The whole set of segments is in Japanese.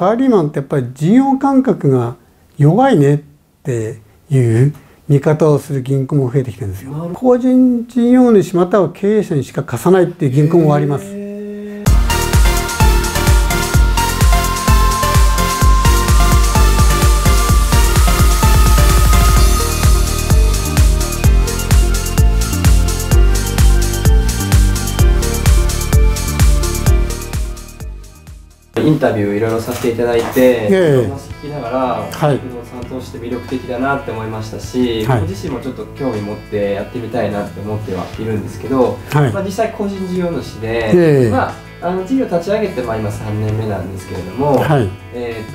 サラリーマンってやっぱり事業感覚が弱いねっていう見方をする銀行も増えてきてるんですよ。個人事業主または経営者にしか貸さないっていう銀行もあります。インタビューいろいろさせていただいて、話聞きながら、不動産として魅力的だなって思いましたし、僕自身もちょっと興味持ってやってみたいなって思ってはいるんですけど、まあ実際個人事業主で、まあ事業立ち上げて今3年目なんですけれども、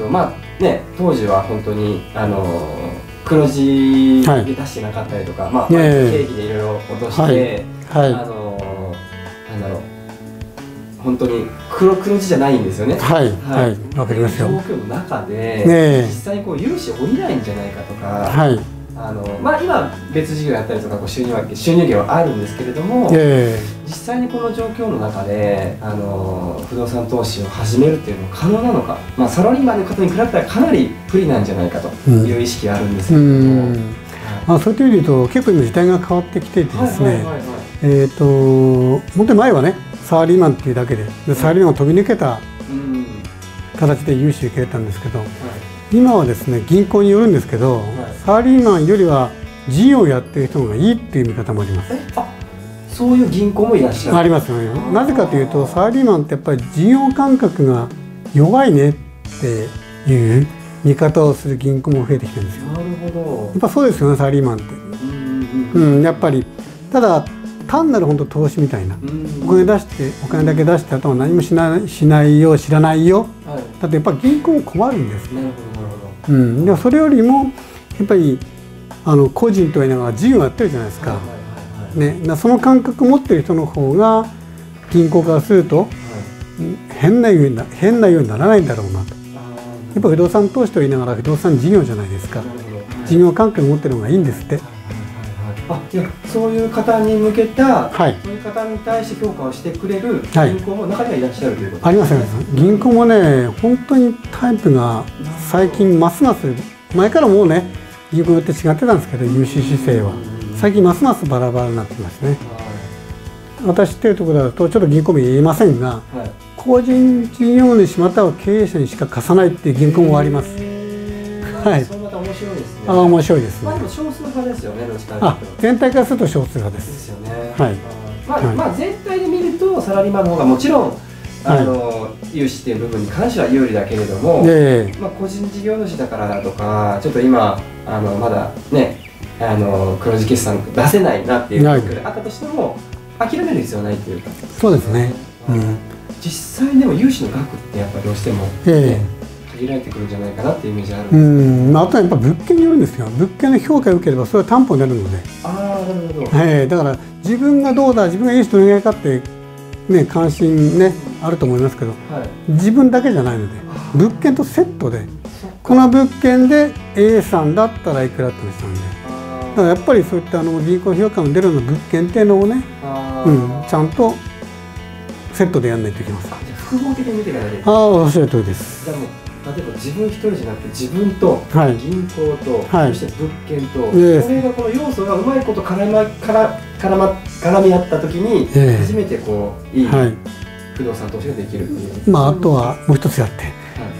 まあね、当時は本当に黒字で出してなかったりとか、まあ経費でいろいろ落として、なんだろう。本当に黒字じゃないんですよね。はいはい、わかりますよ。状況の中で実際にこう融資を降りないんじゃないかとか、はい、まあ今別事業やったりとかこう収入源はあるんですけれども、実際にこの状況の中で不動産投資を始めるっていうのは可能なのか、まあサラリーマンの方に比べたらかなり不利なんじゃないかという意識があるんですけれども、まあそういう意味で言うと結構今時代が変わってきていてですね、本当に前はね。サラリーマンっていうだけでサラリーマンを飛び抜けた形で融資を受けれたんですけど、今はですね銀行によるんですけど、サラリーマンよりは事業をやってる人がいいっていう見方もあります。あ、そういう銀行もいらっしゃる。ありますよね。なぜかというとサラリーマンってやっぱり事業感覚が弱いねっていう見方をする銀行も増えてきてるんですよ。なるほど。やっぱそうですよね、サラリーマンって。やっぱりただ単なる本当投資みたいな、お金だけ出してあとは何もしないよ、知らないよ、だってやっぱり銀行も困るんですね。でもそれよりもやっぱり個人と言いながら事業やってるじゃないですか。その感覚持ってる人の方が銀行からすると、変なようにならないんだろうなと。やっぱ不動産投資と言いながら不動産事業じゃないですか。事業関係を持ってるのがいいんですって。あ、いや、そういう方に向けた、そういう方に対して評価をしてくれる銀行も中にはいらっしゃるということですね。ありますね。銀行もね、本当にタイプが最近ますます、前からもうね、銀行によって違ってたんですけど、融資姿勢は。最近ますますバラバラになってますね。私っていうところだと、ちょっと銀行も言えませんが、個人事業主または経営者にしか貸さないっていう銀行もあります。はい。面白いですね。あ、面白いですね。まあでも少数派ですよね。どっちかというと。あ、全体からすると少数派です。ですよね。はい。まあ全体で見るとサラリーマンの方がもちろん融資っていう部分に関しては有利だけれども、まあ個人事業主だからだとか、ちょっと今まだね黒字決算出せないなっていう状況であったとしても諦める必要ないというか。そうですね。実際でも融資の額ってやっぱどうしても。限られてくるんじゃないかなってイメージあるんです。あとはやっぱ物件によるんですよ。物件の評価を受ければそれは担保になるので。ああ、なるほど。だから自分がどうだ、自分が融資どれぐらいかってね、関心ねあると思いますけど、自分だけじゃないので、物件とセットでこの物件で A さんだったらいくらって言ってたんで、だからやっぱりそういった銀行評価の出るような物件っていうのをね、ちゃんとセットでやんないといけません。じゃあ複合的に見ていかなきゃいけない。ああ、おっしゃる通りです。例えば自分一人じゃなくて自分と銀行と、そして物件と、これがこの要素がうまいこと絡み合った時に初めてこういい不動産投資ができる。まああとはもう一つやって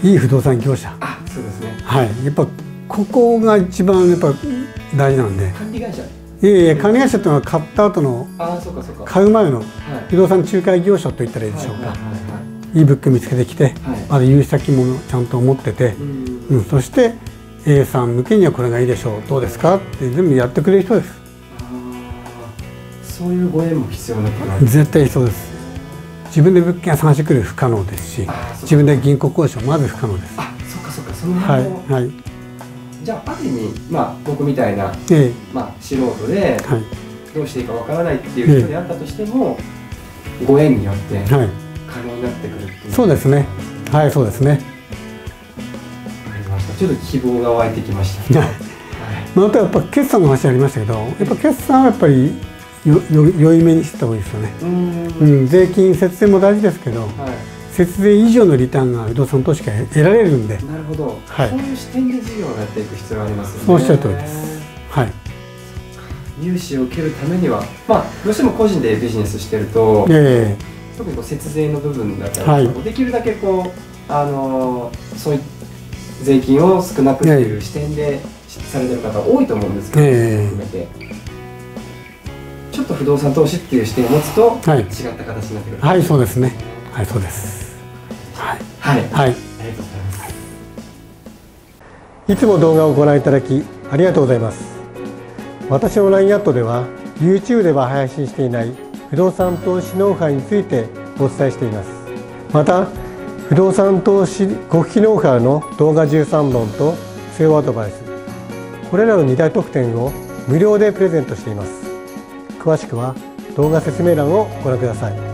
いい不動産業者。あ、そうですね。はい、やっぱここが一番やっぱ大事なんで。管理会社。管理会社っていうのは買った後の、買う前の不動産仲介業者と言ったらいいでしょうか。いい物件見つけてきて、まだ融資先もちゃんと持ってて、そして A さん向けにはこれがいいでしょう、どうですかって全部やってくれる人です。そういうご縁も必要なことなんですね。絶対必要です。自分で物件を探してくる不可能ですし、自分で銀行交渉まず不可能です。あ、そっかそっか、その辺も。はいはい。じゃあある意味、まあ僕みたいな、まあ素人でどうしていいかわからないっていう人であったとしても、ご縁によって。はい。可能になってくるっていう。そうですね。はい、そうですね。ちょっと希望が湧いてきました。またやっぱ決算の話ありましたけど、やっぱ決算はやっぱり良い目にしてた方がいいですよね。税金節税も大事ですけど、節税以上のリターンが不動産投資から得られるんで、なるほど、はい、そういう視点で事業をやっていく必要がありますよね。おっしゃる通りです。はい。融資を受けるためには、まあどうしても個人でビジネスしてると、特にこう節税の部分だったり、はい、できるだけこうそういう税金を少なくっていう視点でされてる方多いと思うんですけど、含めてちょっと不動産投資っていう視点を持つと、はい、違った形になってくる。はい、そうですね。はい、そうです。はい、はい、はい、ありがとうございます。いつも動画をご覧いただきありがとうございます。私の LINE アットでは YouTube では配信していない不動産投資ノウハウについてお伝えしています。また不動産投資極秘ノウハウの動画13本とセオアドバイス、これらの2大特典を無料でプレゼントしています。詳しくは動画説明欄をご覧ください。